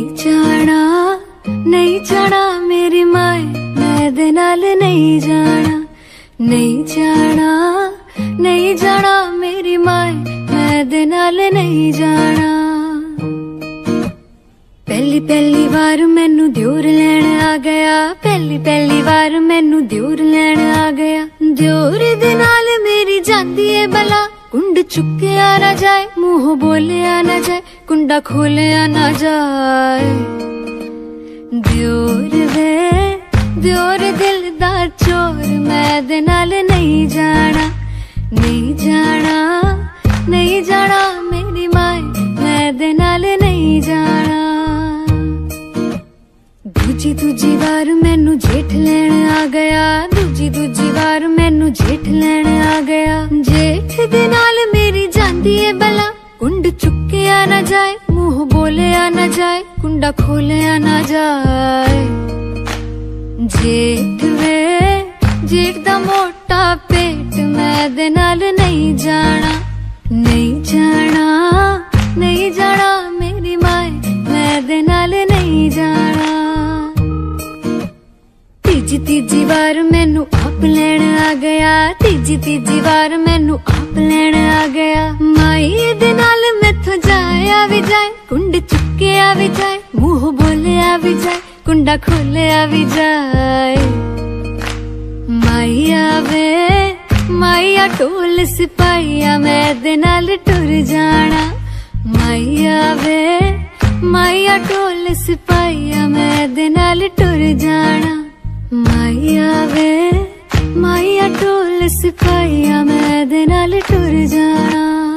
नहीं जाना, नहीं जाना मेरी माए, मैं दे नाल नहीं जाना, नहीं जाना, नहीं जाना मेरी माए, मैं दे नाल नहीं जाना। पहली पहली बार मैनू दियोर लैण आ गया, पहली पहली बार मैनू दियोर लैण आ गया, दियोर दे नाल मेरी जांदी है भला, कुंड चुक्या ना जाए, मुंह बोलिया ना जाए, कुंडा खोलिया ना जाए। दियोर वे दियोर दिलदार चोर, मैं दे नाल नहीं जाना, नहीं जाना, नहीं जाना मेरी माए, मैं दे नाल नहीं जाना। दूजी दूजी बार मैनू जेठ लैण आ गया, दूजी दूजी बार मैनू जेठ लैण आ गया, जेठ दे नाल मेरी जांदी है भला, कुंड चुक्या ना जाए, मुंह बोलिया ना जाए, कुंडा खोलिया ना जाए। जेठ वे जेठ दा मोटा पेट, मैं दे नाल नहीं जाना, नहीं जाना, नहीं जाना मेरी माए, मैं दे नाल नहीं जाना। तीजी तीजी बार मैनू आप लैण आ गया, तीजी तीजी बार मैनू आप लैण आ गया, माई दे नाल मैथों जाया भी जाए, कुंड चुक्या भी जाए, मुंह बोलिया भी जाए, कुंडा खोलिया भी जाए। माइया वे माइया टोल सिपाइया, मैं दे नाल टुर जाना, माइया वे माइया टोल सिपाइया, मैं दे नाल टुर जाना। माइया वे माइया टोल सिपाइया, मैं दे नाल टुर जाना।